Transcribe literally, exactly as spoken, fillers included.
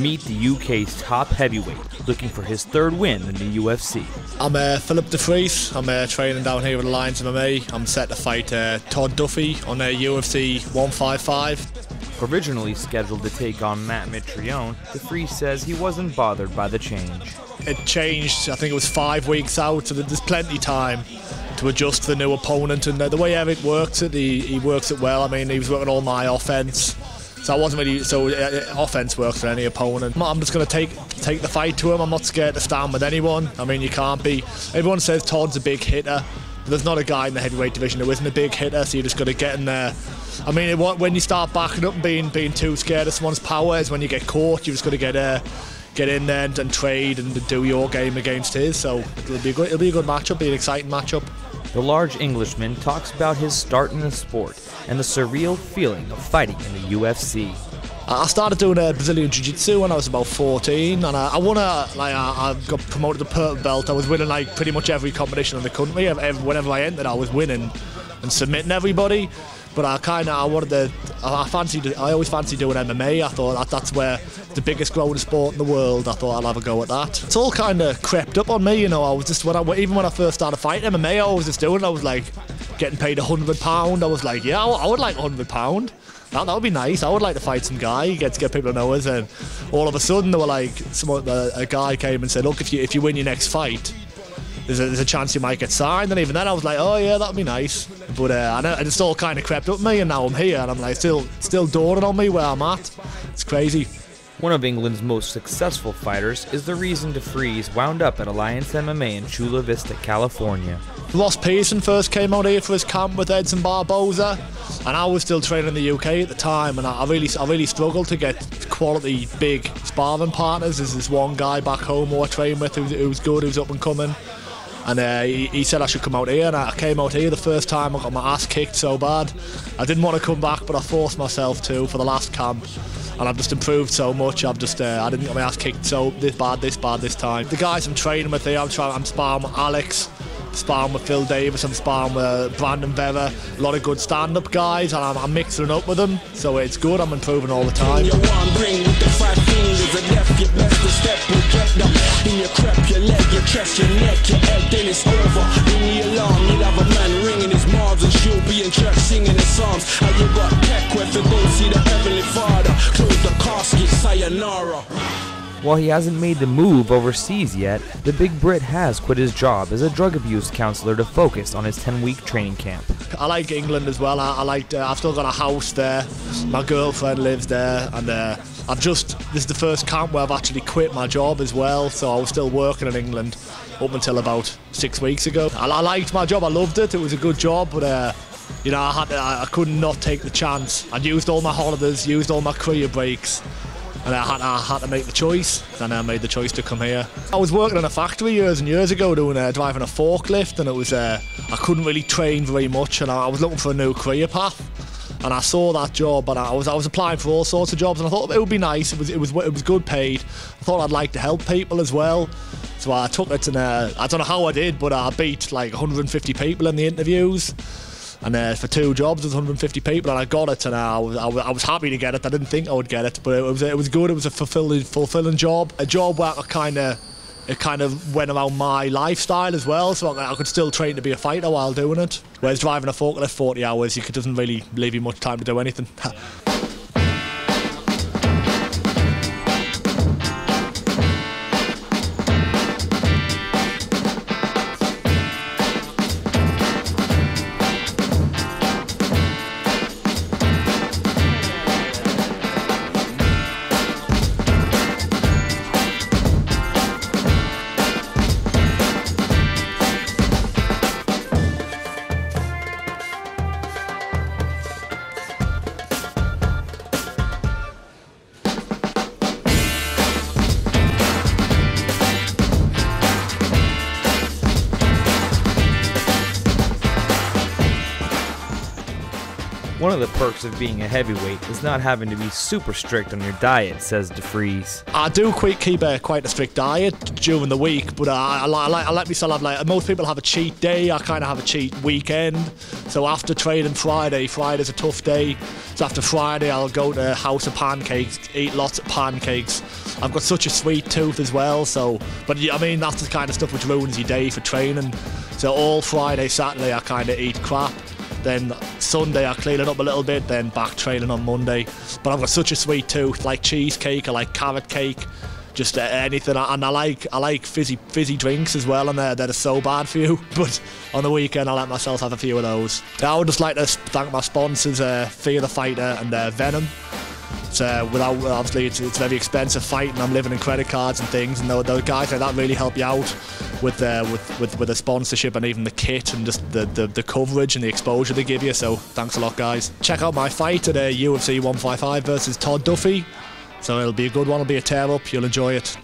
meet the U K's top heavyweight, looking for his third win in the U F C. I'm uh, Philip De Fries. I'm uh, training down here with Alliance M M A. I'm set to fight uh, Todd Duffee on uh, U F C one fifty-five. Originally scheduled to take on Matt Mitrione, De Fries says he wasn't bothered by the change. It changed, I think it was five weeks out, so there's plenty of time to adjust to the new opponent. And uh, the way Eric works it, he, he works it well. I mean, he was working all my offense. So I wasn't really, so uh, offense works for any opponent. I'm just going to take take the fight to him. I'm not scared to stand with anyone. I mean, you can't be. Everyone says Todd's a big hitter. But there's not a guy in the heavyweight division who isn't a big hitter, so you just got to get in there. I mean, it, when you start backing up and being, being too scared of someone's power is when you get caught. You just got to get uh, get in there and, and trade and do your game against his. So it'll be a good, it'll be a good matchup, it'll be an exciting matchup. The large Englishman talks about his start in the sport and the surreal feeling of fighting in the U F C. I started doing uh, Brazilian Jiu-Jitsu when I was about fourteen, and I, I won a, like, I, I got promoted to purple belt. I was winning like pretty much every competition in the country. Every, whenever I entered, I was winning and submitting everybody. But I kind of, I wanted to, I fancied, I always fancied doing M M A. I thought that, that's where the biggest growing sport in the world. I thought I'll have a go at that. It's all kind of crept up on me, you know. I was just, when I, even when I first started fighting M M A, I was just doing, I was like getting paid a hundred pound. I was like, yeah, I would like a hundred pound. That, that would be nice. I would like to fight some guy. You get to get people to know us. And all of a sudden, they were like, someone, uh, a guy came and said, look, if you, if you win your next fight, There's a, there's a chance you might get signed. And even then I was like, oh yeah, that'd be nice. But uh, I know, and it's all kind of crept up me, and now I'm here, and I'm like still still dawning on me where I'm at. It's crazy. One of England's most successful fighters is the reason De Fries wound up at Alliance M M A in Chula Vista, California. Ross Pearson first came out here for his camp with Edson Barboza, and I was still training in the U K at the time, and I really I really struggled to get quality big sparring partners. There's this one guy back home who I train with who's, who's good, who's up and coming. And uh, he, he said I should come out here, and I came out here the first time. I got my ass kicked so bad. I didn't want to come back, but I forced myself to for the last camp, and I've just improved so much. I've just uh, I didn't get my ass kicked so this bad, this bad this time. The guys I'm training with here, I'm trying, I'm sparring with Alex, sparring with Phil Davis, I'm sparring with Brandon Vera. A lot of good stand-up guys, and I'm, I'm mixing it up with them, so it's good. I'm improving all the time. While he hasn't made the move overseas yet, the big Brit has quit his job as a drug abuse counselor to focus on his ten-week training camp. I like England as well. I, I like. Uh, I've still got a house there. My girlfriend lives there, and uh, I've just. This is the first camp where I've actually quit my job as well. So I was still working in England up until about six weeks ago. I, I liked my job. I loved it. It was a good job, but. Uh, You know, I, had to, I couldn't not take the chance. I'd used all my holidays, used all my career breaks, and I had, I had to make the choice, and I made the choice to come here. I was working in a factory years and years ago, doing uh, driving a forklift, and it was uh, I couldn't really train very much, and I, I was looking for a new career path. And I saw that job, and I was I was applying for all sorts of jobs, and I thought it would be nice. It was it was it was good paid. I thought I'd like to help people as well, so I took it, and uh, I don't know how I did, but I beat like a hundred and fifty people in the interviews. And uh, for two jobs, there's a hundred and fifty people, and I got it, and I was, I was I was happy to get it. I didn't think I would get it, but it was it was good. It was a fulfilling fulfilling job, a job where I kind of it kind of went around my lifestyle as well, so I, I could still train to be a fighter while doing it. Whereas driving a forklift forty hours, you could, doesn't really leave you much time to do anything. One of the perks of being a heavyweight is not having to be super strict on your diet, says De Fries. I do quite keep a quite a strict diet during the week, but I, I, I, like, I like myself have like most people have a cheat day. I kind of have a cheat weekend. So after training Friday, Friday's a tough day. So after Friday, I'll go to a house of pancakes, eat lots of pancakes. I've got such a sweet tooth as well. So, but I mean that's the kind of stuff which ruins your day for training. So all Friday, Saturday, I kind of eat crap. Then Sunday I clean it up a little bit, then back training on Monday. But I've got such a sweet tooth, like cheesecake, I like carrot cake, just uh, anything. And I like I like fizzy fizzy drinks as well, and they're, they're so bad for you. But on the weekend I let myself have a few of those. I would just like to thank my sponsors, uh, Fear the Fighter and uh, Venom. It's, uh, without, obviously it's, it's very expensive fighting, I'm living in credit cards and things, and those, those guys like that really help you out with, uh, with, with, with the sponsorship and even the kit and just the, the, the coverage and the exposure they give you, so thanks a lot guys. Check out my fight at uh, U F C one fifty-five versus Todd Duffee, so it'll be a good one, it'll be a tear up, you'll enjoy it.